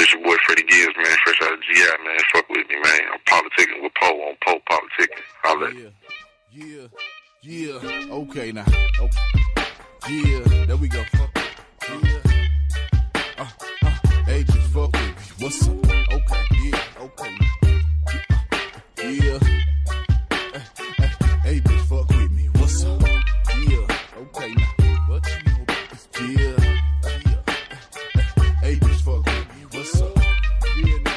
It's your boy Freddie Gibbs, man, fresh out of GI, man. Fuck with me, man. I'm politicking with Po on Po Politickin. I'll let you. Yeah. Okay, now. Okay. Yeah, there we go. Fuck it. Yeah. Hey, just fuck it. What's up? Okay, yeah, okay. Yeah. Hey, bitch, fuck with me. What's up? Yeah. Okay, now. What you know about this? Yeah. Hey, bitch, fuck with me. What's up? Yeah, nigga.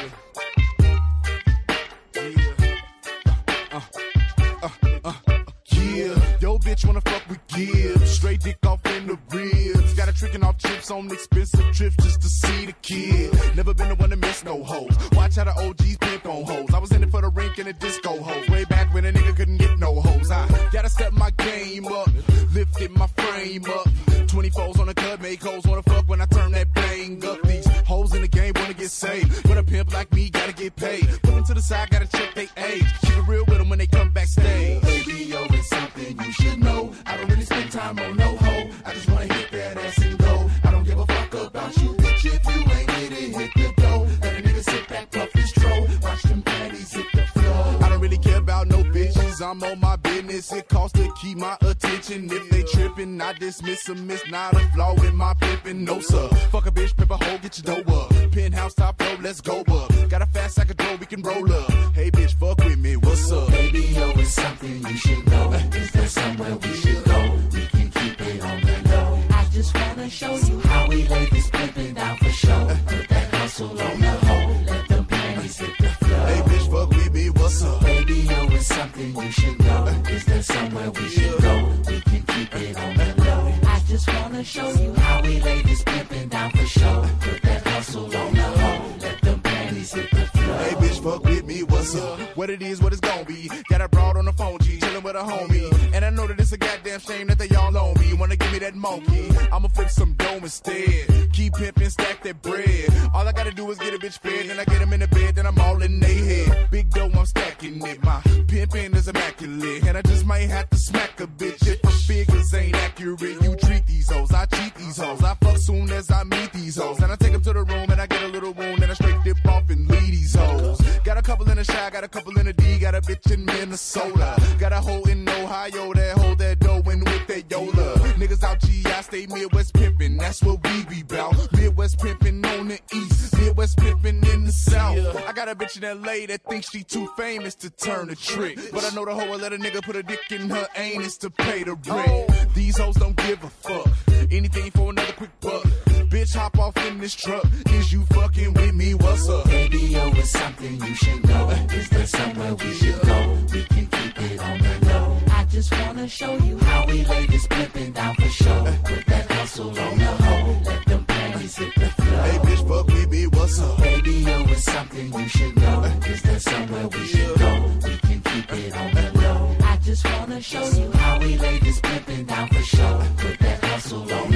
Yeah. Yeah. Yo, bitch, wanna fuck with Gibbs. Straight dick off in the ribs. Got a tricking off chips on expensive trips just to see the kid. Never been the one to miss no hoes. Watch how the OGs pimp on hoes. I was in it for the rink and the disco hoes. Way back when a nigga couldn't get no hoes. I gotta step my game up. Lifted my frame up. 24s on the cut, make hoes wanna fuck when I turn that bang up. These hoes in the game wanna get saved. But a pimp like me gotta get paid. Put them to the side, gotta check they age. Keep it real with them when they come backstage. ABO is something you should know. I don't really spend time on no hoe. I just wanna hit that ass and go. I don't give a fuck about you, bitch. If you ain't hit it, hit the dough. Let a nigga sit back, puff his troll. Watch them panties hit the floor. I don't really care about no bitches. I'm on my business. It costs to keep my attention. If they tripping, I dismiss them. It's not a flaw in my pimping. No, sir. Fuck a bitch, pimp a hoe, get your dough up. Penthouse top floor, let's go up. Got a fast sack of dough, we can roll up. Hey, bitch, fuck with me. What's up? Baby, yo, it's something you should know. Is there somewhere we should go? We can keep it on the low. I just wanna show you how we lay this pimpin' down for show. Put that hustle on the hole. Let them panties hit the floor. Hey, bitch, fuck with me. What's up? Baby, yo, it's something you should know. Is there somewhere we should go? We can keep it on the low. I just wanna show you how we lay this pimpin' down for show. Put that hustle on the hole. Let them panties hit the floor. Hey, bitch, fuck with me. What's up? What it is, what it's gon' be. Got a broad on the phone, G, chillin' with a homie. And I know that it's a goddamn shame that they all on me. You wanna give me that monkey? I'ma flip some dome instead. Keep pimpin', stack that bread. All I gotta do is get a bitch fed, then I get them in the bed, then I'm all in they head. Big dough, I'm stacking it. My pimpin' is immaculate, and I just might have to smack a bitch if my figures ain't accurate. You treat these hoes, I cheat these hoes. I fuck soon as I meet these hoes, and I take them to the room and I get a little wound, and I straight dip off and leave these hoes. Got a couple in the shy, got a couple in the D, got a bitch in Minnesota, got a hoe in Ohio that hold that dough and with that yola. Niggas out GI, stay Midwest pimpin', that's what we be bout. Midwest pimpin' on the east, Midwest pimpin' in the south. I got a bitch in LA that thinks she too famous to turn a trick, but I know the hoe will let a nigga put a dick in her anus to pay the rent. These hoes don't give a fuck, anything for another quick buck. Bitch, hop off in this truck. Is you fucking with me? What's up? Baby, yo, it's something you should know. Is there somewhere we should go? We can keep it on the low. I just wanna show you how we lay this pimpin' down for show. Put that hustle on the hole. Let them panties hit the floor. Hey, bitch, fuck with me. What's up? Baby, yo, it's something you should know. Is there somewhere we should go? We can keep it on the low. I just wanna show you how we lay this pimpin' down for show. Put that hustle on the hole.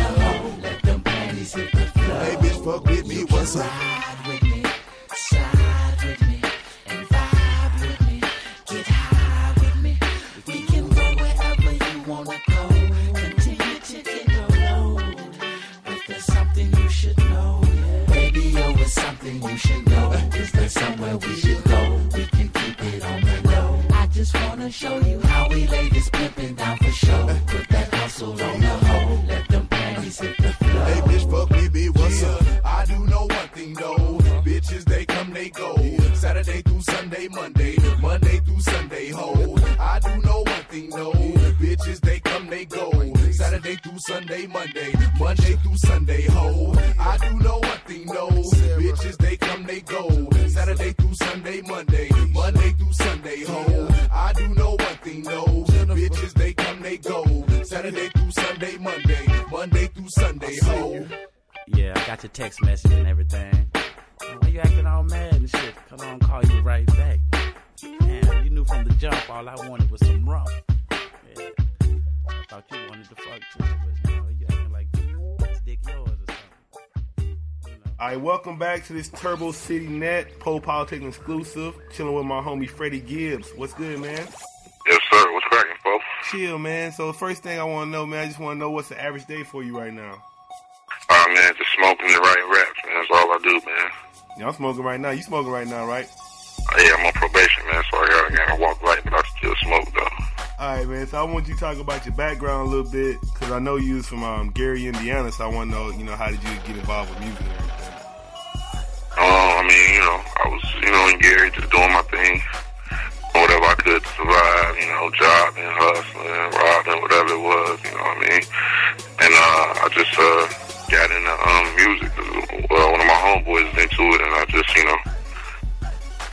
Let them hit the floor. Hey, bitch, fuck with me. What's up? Ride with me, side with me, and vibe with me. Get high with me. We can go wherever you wanna go. Continue to get low. If there's something you should know, baby, yo, it's something you should know. Is there somewhere we should go? We can keep it on the low. I just wanna show you how we lay this pimpin' down for show. Put that hustle on the hole. Let them panties hit the floor. Hey, bitch, fuck me, B, what's up? I do know one thing, though. Bitches, they come, they go. Saturday through Sunday, Monday. Monday through Sunday, ho. I do know one thing, though. Bitches, they come, they go. Saturday through Sunday, Monday. Monday through Sunday, ho. I do know one thing, though. Bitches, they come, they go. Saturday through Sunday, Monday. Monday through Sunday, ho. I do know one thing, though. Bitches, they come, they go. Saturday through Sunday, Monday. Monday through Sunday, ho. Yeah, I got your text message and everything. Why you acting all mad and shit? Come on, call you right back. Man, you knew from the jump all I wanted was some rum. Yeah. I thought you wanted to fuck too, but you know, you acting like this dick yours or something. You know? Alright, welcome back to this Turbo City Net, Po Politickin exclusive. Chilling with my homie Freddie Gibbs. What's good, man? Yes, sir. What's cracking, folks? Chill, man. So the first thing I want to know, man, I just want to know what's the average day for you right now. All right, man, just smoking the right raps, man. That's all I do, man. Y'all smoking right now. You smoking right now, right? Yeah, I'm on probation, man, so I gotta walk right, but I still smoke, though. Alright, man, so I want you to talk about your background a little bit, because I know you was from Gary, Indiana, so I want to know, you know, how did you get involved with music and everything? I mean, you know, I was, you know, in Gary, just doing my thing, whatever I could to survive, you know, job and hustling, robbing, whatever it was, you know what I mean? And I just got into music. One of my homeboys is into it, and I just, you know,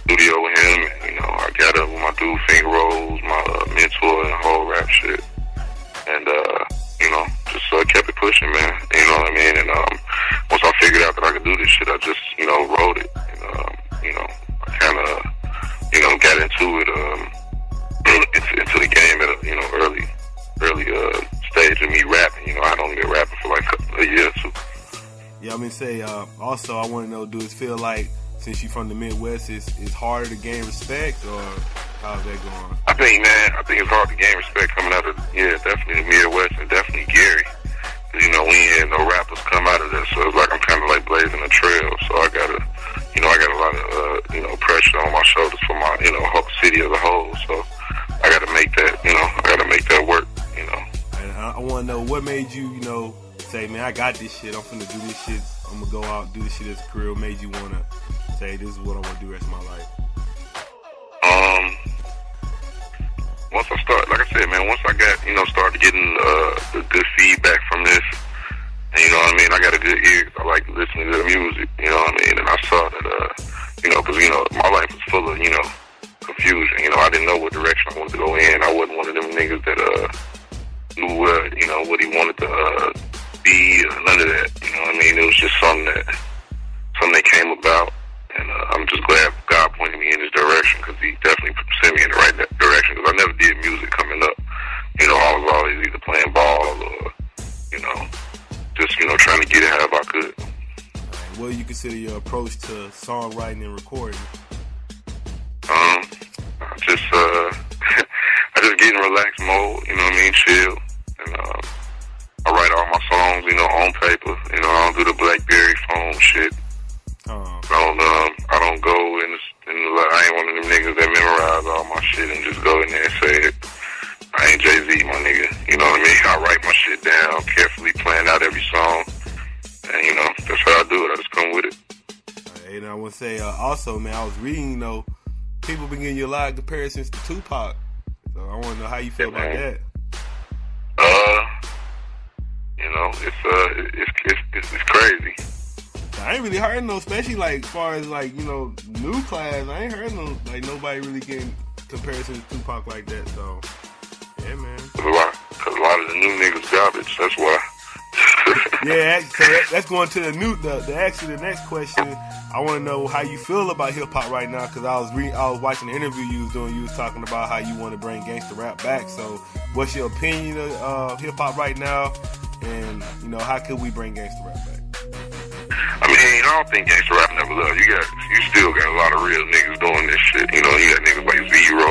studio with him, and, you know, I got up with my dude, Finger Rolls, my mentor, and whole rap shit. And, you know, just kept it pushing, man, you know what I mean? And once I figured out that I could do this shit, I just, you know, wrote it. And, you know, I kind of, you know, got into it, into the game at a, you know, early stage of me rapping. You know, I'd only been rapping for like a year or two. Yeah, I mean, say, also, I want to know, do it feel like, since you from the Midwest, it's harder to gain respect, or how's that going? I think, man, I think it's hard to gain respect coming out of, yeah, definitely the Midwest and definitely Gary. You know, we ain't had no rappers come out of that, so it's like I'm kind of like blazing a trail, so I gotta, you know, I got a lot of, you know, pressure on my shoulders for my, you know, whole city as a whole. So I got to make that, you know, I got to make that work, you know. And I want to know what made you, you know, say, man, I got this shit. I'm finna do this shit. I'm going to go out, do this shit as a career. What made you want to say, this is what I want to do the rest of my life? Once I start, like I said, man, once I got, you know, started getting the good feedback from this, and you know what I mean? I got a good ear. I like listening to the music, you know what I mean? And I saw that, you know, because, you know, my life was full of, you know, confusion. You know, I didn't know what direction I wanted to go in. I wasn't one of them niggas that knew what, you know, what he wanted to be or none of that. You know what I mean? It was just something that came about. And I'm just glad God pointed me in this direction, because he definitely sent me in the right direction, because I never did music coming up. You know, I was always either playing ball or, you know, just, you know, trying to get it however I could. What do you consider your approach to songwriting and recording? I just get in relaxed mode, you know what I mean, chill. And I write all my songs, you know, on paper. You know, I don't do the BlackBerry phone shit. I don't go I ain't one of them niggas that memorize all my shit and just go in there and say it. I ain't Jay-Z, my nigga. You know what I mean? I write my shit down, carefully plan out every song. And, you know, that's how I do it. I just come with it. Right, and I want to say, also, man, I was reading, you know, people been getting you a lot of comparisons to Tupac. So I want to know how you feel about that. You know, it's crazy. I ain't really heard no, especially, like, far as, like, you know, new class. I ain't heard no, like, nobody really getting comparisons to Tupac like that, so, yeah, man. Because a lot of the new niggas garbage, that's why. Yeah, so that's going to the actually the next question. I want to know how you feel about hip-hop right now, because I was watching the interview you was doing. You was talking about how you want to bring gangsta rap back, so what's your opinion of hip-hop right now, and, you know, how could we bring gangsta rap back? I mean, I don't think gangsta rap never left. You still got a lot of real niggas doing this shit. You know, you got niggas like Zero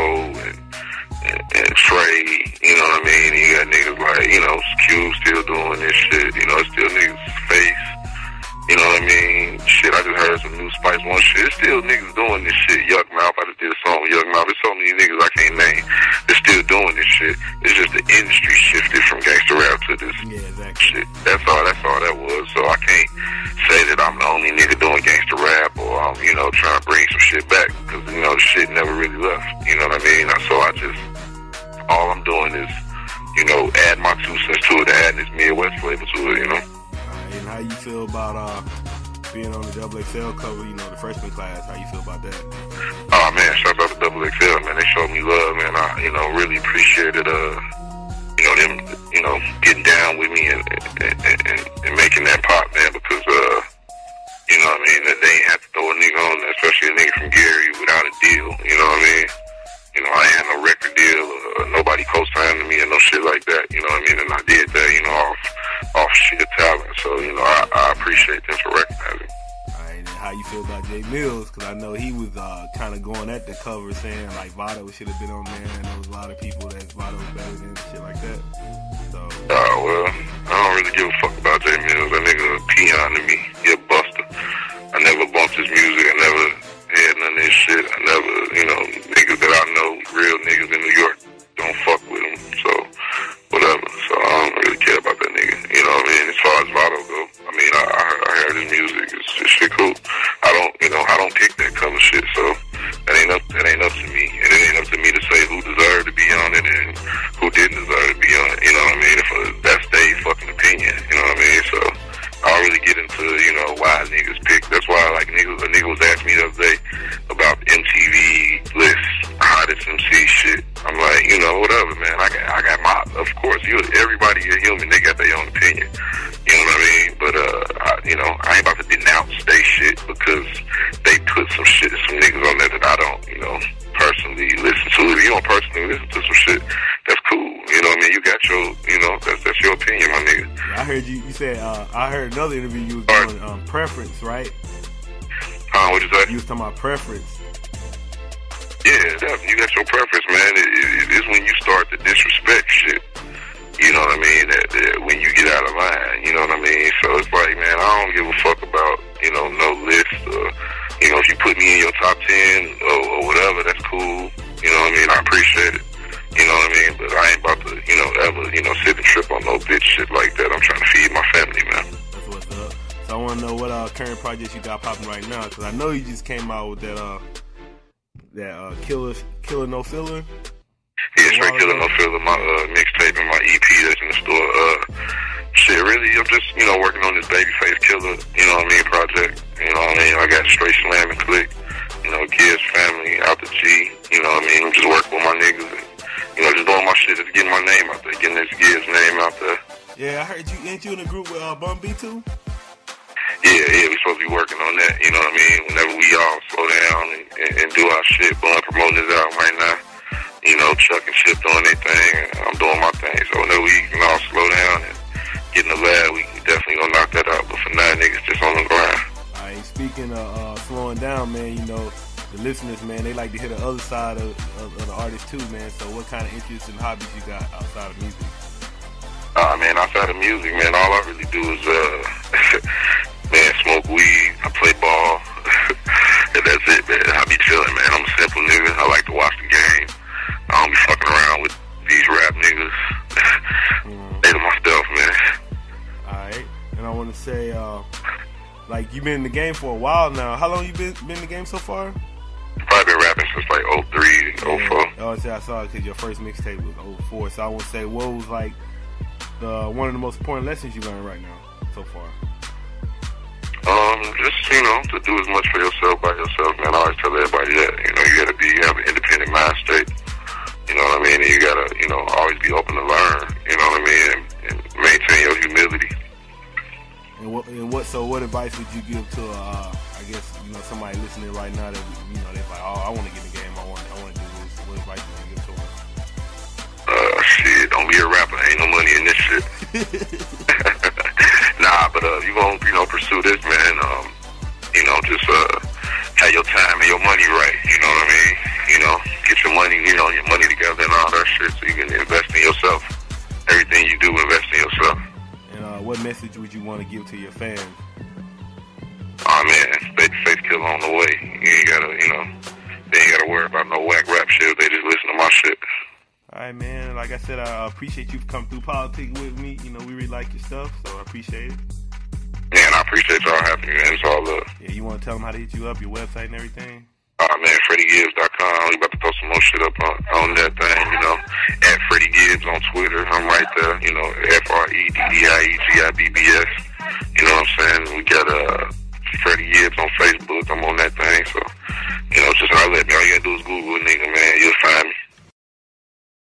and Trey. You know what I mean? And you got niggas like, you know, Cube still doing this shit. You know, it's still niggas Face. You know what I mean? Shit, I just heard some new Spice One shit. It's still niggas doing this shit. Yuck Mouth, I just did a song with Yuck Mouth. There's so many niggas I can't name. They're still doing this shit. It's just the industry shifted from gangsta rap to this shit. That's all that was. So I can't say that I'm the only nigga doing gangsta rap, or I'm, you know, trying to bring some shit back, because, you know, the shit never really left. You know what I mean? So I just, all I'm doing is, you know, add my 2 cents to it, add this Midwest flavor to it, you know? And how you feel about being on the XXL cover, you know, the freshman class? How you feel about that? Oh, man, shout out to XXL, man. They showed me love, man. I, you know, really appreciated, you know, them, you know, getting down with me and making that pop, man, because, you know what I mean, that they ain't have to throw a nigga on there, especially a nigga from Gary, without a deal, you know what I mean? You know, I ain't had no record deal, or nobody co-signed to me, or no shit like that, you know what I mean? And I did that, you know, off sheer talent. So, you know, I appreciate them for recognizing. All right, and how you feel about Jay Mills? Because I know he was kind of going at the cover, saying, like, Vado should have been on there, and there was a lot of people that Vado was better than, shit like that. So, well, I don't really give a fuck about Jay Mills. That nigga a peon to me. He a buster. I never bumped his music. and shit. I never, you know, niggas that I know, real niggas in New York, don't fuck with them, so whatever. So I don't really care about that nigga, you know what I mean? As far as Vado go, I mean, I heard his music, it's just shit cool. I don't, you know, I don't kick that kind of shit, so that ain't up to me. And it ain't up to me to say who deserved to be on it and who didn't deserve to be on it, you know what I mean? If that's their fucking opinion, you know what I mean? So I don't really get into, you know, why niggas pick. That's why, like, niggas, a nigga was asking me the other day about MTV lists, hottest MC shit. I'm like, you know, whatever, man. I got my, of course, you, everybody a human, they got their own opinion. You know what I mean? But, you know, I ain't about to denounce they shit because they put some shit, some niggas on there that I don't, you know, personally listen to. If you don't personally listen to some shit, that's cool. You know what I mean? You got your, you know, that's your opinion, my nigga. I heard you said, I heard another interview you was doing, preference, right? What'd you say? You was talking about preference. Yeah, you got your preference, man. It's when you start to disrespect shit. You know what I mean? When you get out of line, you know what I mean? So it's like, man, I don't give a fuck about, you know, no list or, you know, if you put me in your top 10 or whatever, that's cool. You know what I mean? I appreciate it. You know what I mean? But I ain't about to, you know, ever, you know, sit and trip on no bitch shit like that. I'm trying to feed my family, man. That's what's up. So I want to know what current projects you got popping right now, because I know you just came out with that, Killer No Filler. Yeah, straight Killer No Filler, my mixtape and my EP that's in the store. Shit, really, I'm just, you know, working on this Babyface Killer, you know what I mean, project. You know what I mean? I got Straight Slam and Click, you know, kids, family, out the G, you know what I mean? I'm just working with my niggas and, you know, just doing my shit, just getting my name out there, getting this kid's name out there. Yeah, I heard you, ain't you in a group with Bun B too? Yeah, we supposed to be working on that, you know what I mean? Whenever we all slow down and do our shit, but I'm promoting this album right now, you know, Chuck and Chip doing their thing, and I'm doing my thing, so whenever we can all slow down and get in the lab, we definitely gonna knock that out, but for now, niggas just on the grind. All right, speaking of slowing down, man, you know, the listeners, man, they like to hear the other side of the artist too, man, so what kind of interests and hobbies you got outside of music? Man, outside of music, man, all I really do is, man, smoke weed, I play ball, and that's it, man. I be chilling, man. I'm a simple nigga. I like to watch the game. I don't be fucking around with these rap niggas. They to myself, man. Alright, and I want to say, like, you've been in the game for a while now. How long you been in the game so far? Probably been rapping since, like, 03, 04. Oh, see, I saw it because your first mixtape was 04, so I want to say, what was, like, one of the most important lessons you learned right now so far? Just, you know, to do as much for yourself by yourself, man. I always tell everybody that, you know, you have an independent mind state, you know what I mean? And you gotta, you know, always be open to learn, you know what I mean? And maintain your humility. So what advice would you give to, I guess, you know, somebody listening right now that, you know, they're like, oh, I want to get in the game, I want to do this. What advice would you give to them? Shit, don't be a rapper. Ain't no money in this shit. Nah, but you gonna, you know, pursue this, man. You know, just have your time and your money right. You know what I mean? You know, get your money, you know, your money together and all that shit, so you can invest in yourself. Everything you do, invest in yourself. And what message would you want to give to your fans? Oh man, Babyface Killer on the way. You ain't gotta, you know, they ain't gotta worry about no whack rap shit. They just listen to my shit. All right, man. Like I said, I appreciate you coming through politics with me. You know, we really like your stuff, so I appreciate it. Yeah, and I appreciate y'all having me, man. It's all love. Yeah, you want to tell them how to hit you up, your website and everything? All right, man. FreddieGibbs.com. We about to throw some more shit up on that thing, you know. At Freddie Gibbs on Twitter. I'm right there, you know, FreddiegIbbs. You know what I'm saying? We got Freddie Gibbs on Facebook. I'm on that